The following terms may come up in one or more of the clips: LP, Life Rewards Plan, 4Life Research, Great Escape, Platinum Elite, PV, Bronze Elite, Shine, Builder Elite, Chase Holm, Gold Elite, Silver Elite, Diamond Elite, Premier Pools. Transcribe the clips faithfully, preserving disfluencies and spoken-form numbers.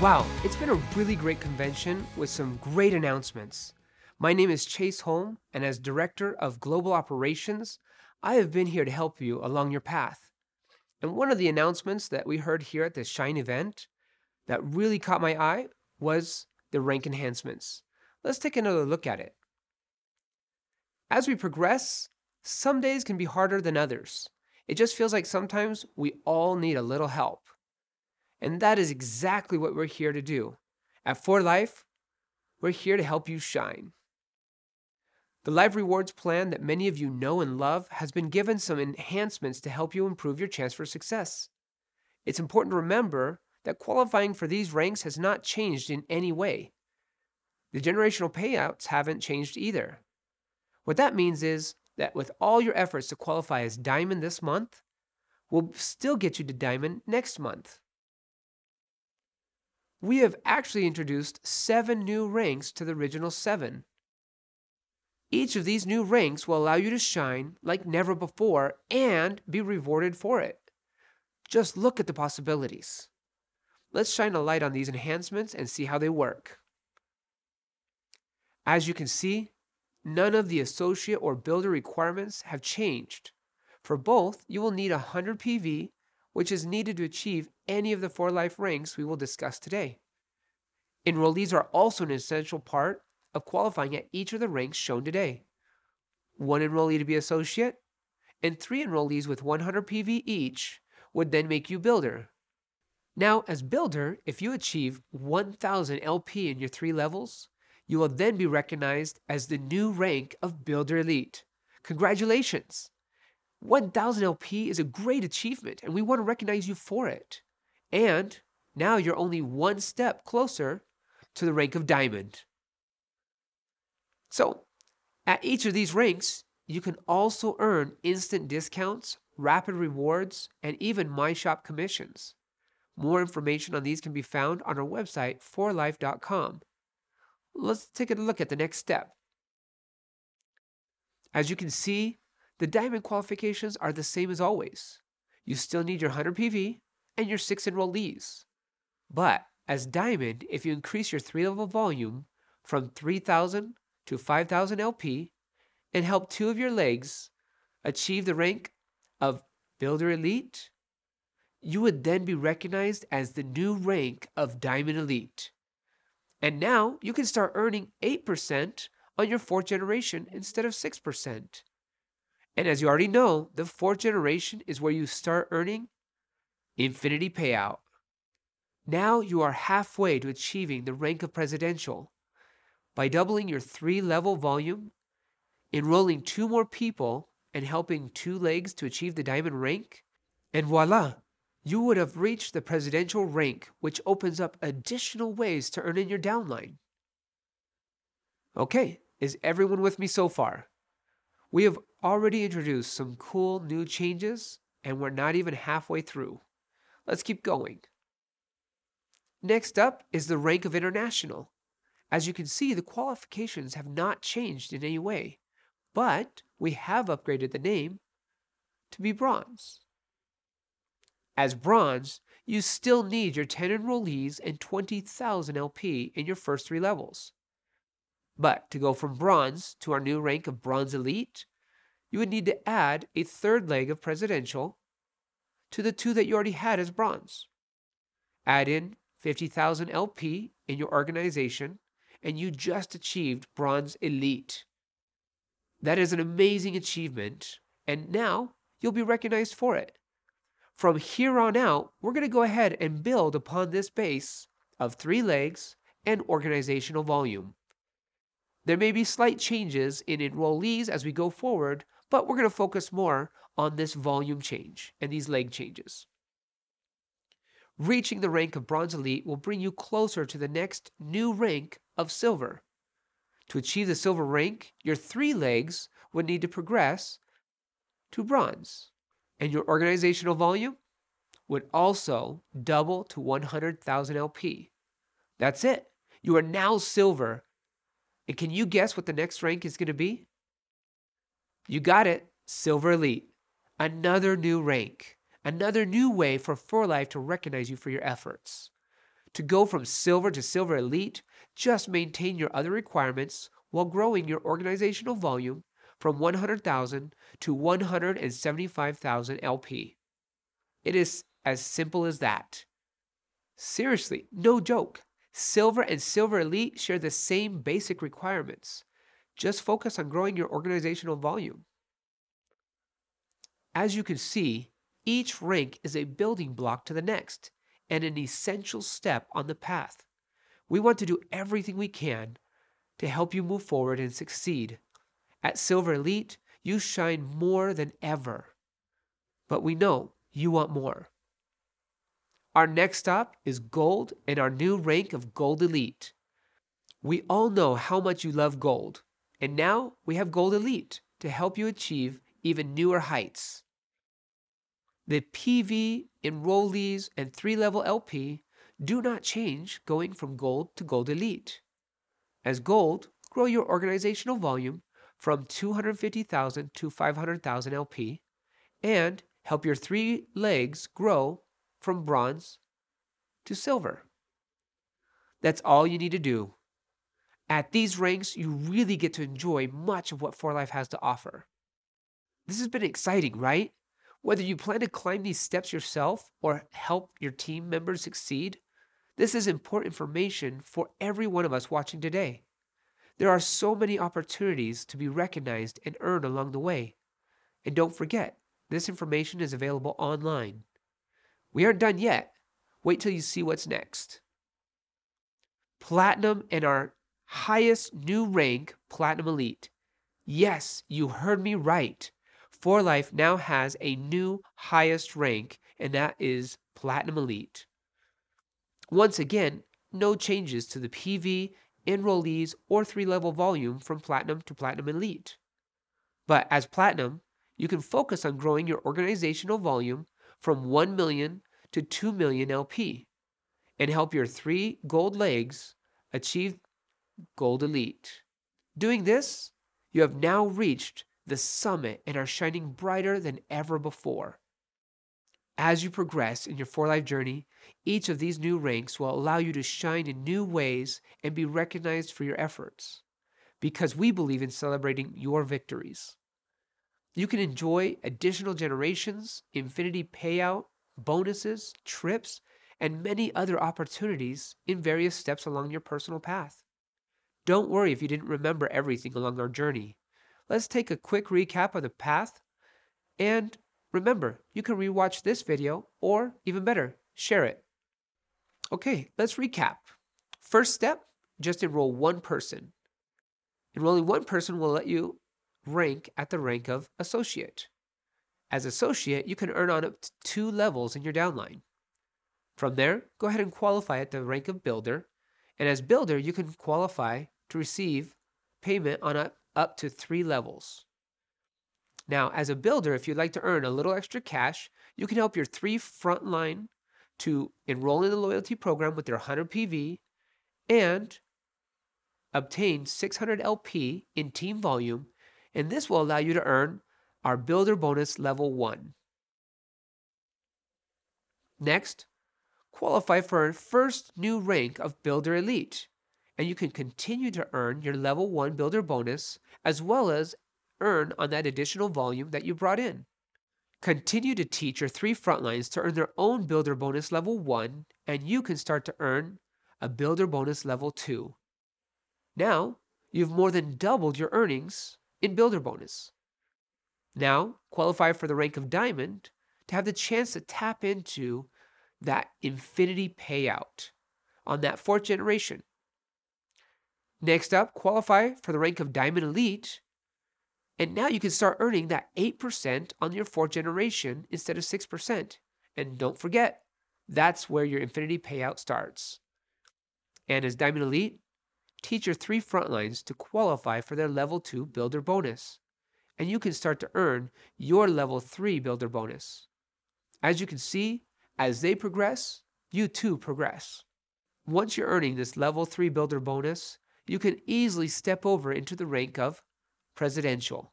Wow, it's been a really great convention with some great announcements. My name is Chase Holm, and as Director of Global Operations, I have been here to help you along your path. And one of the announcements that we heard here at the Shine event that really caught my eye was the rank enhancements. Let's take another look at it. As we progress, some days can be harder than others. It just feels like sometimes we all need a little help. And that is exactly what we're here to do. At four life, we're here to help you shine. The Life Rewards Plan that many of you know and love has been given some enhancements to help you improve your chance for success. It's important to remember that qualifying for these ranks has not changed in any way. The generational payouts haven't changed either. What that means is that with all your efforts to qualify as Diamond this month, we'll still get you to Diamond next month. We have actually introduced seven new ranks to the original seven. Each of these new ranks will allow you to shine like never before and be rewarded for it. Just look at the possibilities. Let's shine a light on these enhancements and see how they work. As you can see, none of the associate or builder requirements have changed. For both, you will need one hundred P V, which is needed to achieve any of the four life ranks we will discuss today. Enrollees are also an essential part of qualifying at each of the ranks shown today. One enrollee to be associate, and three enrollees with one hundred P V each would then make you builder. Now, as builder, if you achieve one thousand L P in your three levels, you will then be recognized as the new rank of Builder Elite. Congratulations! one thousand L P is a great achievement, and we want to recognize you for it. And now you're only one step closer to the rank of Diamond. So, at each of these ranks, you can also earn instant discounts, rapid rewards, and even My Shop commissions. More information on these can be found on our website, four life dot com. Let's take a look at the next step. As you can see, the Diamond qualifications are the same as always. You still need your one hundred P V and your six enrollees. But as Diamond, if you increase your three level volume from three thousand to five thousand L P and help two of your legs achieve the rank of Builder Elite, you would then be recognized as the new rank of Diamond Elite. And now you can start earning eight percent on your fourth generation instead of six percent. And as you already know, the fourth generation is where you start earning Infinity Payout. Now you are halfway to achieving the rank of Presidential. By doubling your three level volume, enrolling two more people, and helping two legs to achieve the Diamond rank, and voila, you would have reached the Presidential rank, which opens up additional ways to earn in your downline. Okay, is everyone with me so far? We have already introduced some cool new changes, and we're not even halfway through. Let's keep going. Next up is the rank of International. As you can see, the qualifications have not changed in any way, but we have upgraded the name to be Bronze. As Bronze, you still need your ten enrollees and twenty thousand L P in your first three levels. But to go from Bronze to our new rank of Bronze Elite, you would need to add a third leg of Presidential to the two that you already had as Bronze. Add in fifty thousand L P in your organization, and you just achieved Bronze Elite. That is an amazing achievement, and now you'll be recognized for it. From here on out, we're going to go ahead and build upon this base of three legs and organizational volume. There may be slight changes in enrollees as we go forward, but we're going to focus more on this volume change and these leg changes. Reaching the rank of Bronze Elite will bring you closer to the next new rank of Silver. To achieve the Silver rank, your three legs would need to progress to Bronze, and your organizational volume would also double to one hundred thousand L P. That's it. You are now Silver. And can you guess what the next rank is going to be? You got it, Silver Elite. Another new rank. Another new way for four life to recognize you for your efforts. To go from Silver to Silver Elite, just maintain your other requirements while growing your organizational volume from one hundred thousand to one hundred seventy-five thousand L P. It is as simple as that. Seriously, no joke. Silver and Silver Elite share the same basic requirements. Just focus on growing your organizational volume. As you can see, each rank is a building block to the next and an essential step on the path. We want to do everything we can to help you move forward and succeed. At Silver Elite, you shine more than ever, but we know you want more. Our next stop is Gold and our new rank of Gold Elite. We all know how much you love gold, and now we have Gold Elite to help you achieve even newer heights. The P V, enrollees, and three-level L P do not change going from Gold to Gold Elite. As Gold, grow your organizational volume from two hundred fifty thousand to five hundred thousand L P, and help your three legs grow from Bronze to Silver. That's all you need to do. At these ranks, you really get to enjoy much of what four life has to offer. This has been exciting, right? Whether you plan to climb these steps yourself or help your team members succeed, this is important information for every one of us watching today. There are so many opportunities to be recognized and earned along the way. And don't forget, this information is available online. We aren't done yet. Wait till you see what's next. Platinum and our highest new rank, Platinum Elite. Yes, you heard me right. four life now has a new highest rank, and that is Platinum Elite. Once again, no changes to the P V, enrollees, or three-level volume from Platinum to Platinum Elite. But as Platinum, you can focus on growing your organizational volume from one million to two million L P and help your three gold legs achieve Gold Elite. Doing this, you have now reached the summit and are shining brighter than ever before. As you progress in your four life journey, each of these new ranks will allow you to shine in new ways and be recognized for your efforts, because we believe in celebrating your victories. You can enjoy additional generations, infinity payout, bonuses, trips, and many other opportunities in various steps along your personal path. Don't worry if you didn't remember everything along our journey. Let's take a quick recap of the path, and remember, you can rewatch this video, or even better, share it. Okay, let's recap. First step, just enroll one person. Enrolling one person will let you rank at the rank of Associate. As Associate, you can earn on up to two levels in your downline. From there, go ahead and qualify at the rank of Builder, and as Builder, you can qualify to receive payment on up, up to three levels. Now, as a builder, if you'd like to earn a little extra cash, you can help your three frontline to enroll in the loyalty program with their one hundred P V and obtain six hundred L P in team volume, and this will allow you to earn our builder bonus level one. Next, qualify for our first new rank of Builder Elite, and you can continue to earn your level one builder bonus as well as earn on that additional volume that you brought in. Continue to teach your three frontlines to earn their own builder bonus level one, and you can start to earn a builder bonus level two. Now, you've more than doubled your earnings in builder bonus. Now, qualify for the rank of Diamond to have the chance to tap into that infinity payout on that fourth generation. Next up, qualify for the rank of Diamond Elite, and now you can start earning that eight percent on your fourth generation instead of six percent. And don't forget, that's where your infinity payout starts. And as Diamond Elite, teach your three frontlines to qualify for their level two builder bonus, and you can start to earn your level three builder bonus. As you can see, as they progress, you too progress. Once you're earning this level three builder bonus, you can easily step over into the rank of Presidential.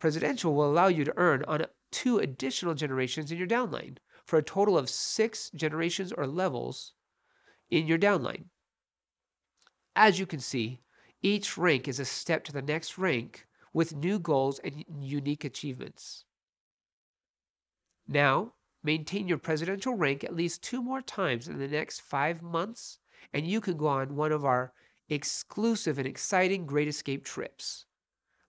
Presidential will allow you to earn on two additional generations in your downline for a total of six generations or levels in your downline. As you can see, each rank is a step to the next rank with new goals and unique achievements. Now, maintain your presidential rank at least two more times in the next five months, and you can go on one of our exclusive and exciting Great Escape trips.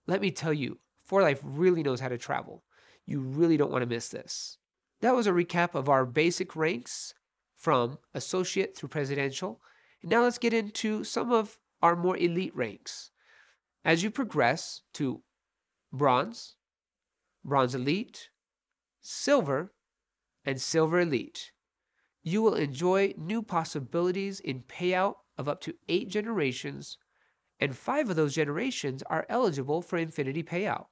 Let me tell you, four life really knows how to travel. You really don't want to miss this. That was a recap of our basic ranks from associate through presidential. And now let's get into some of our more elite ranks. As you progress to bronze, bronze elite, silver, and silver elite, you will enjoy new possibilities in payout of up to eight generations, and five of those generations are eligible for infinity payout.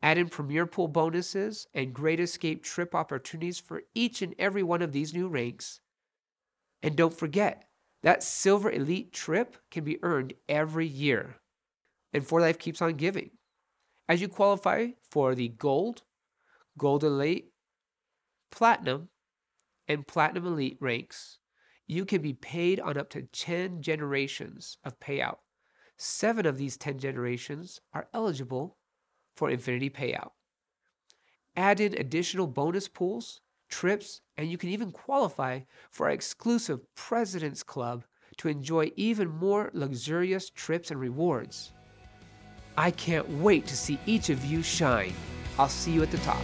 Add in premier pool bonuses and Great Escape trip opportunities for each and every one of these new ranks. And don't forget, that Silver Elite trip can be earned every year. And four life keeps on giving. As you qualify for the Gold, Gold Elite, Platinum, and Platinum Elite ranks, you can be paid on up to ten generations of payout. Seven of these ten generations are eligible for infinity payout. Add in additional bonus pools, trips, and you can even qualify for our exclusive President's Club to enjoy even more luxurious trips and rewards. I can't wait to see each of you shine. I'll see you at the top.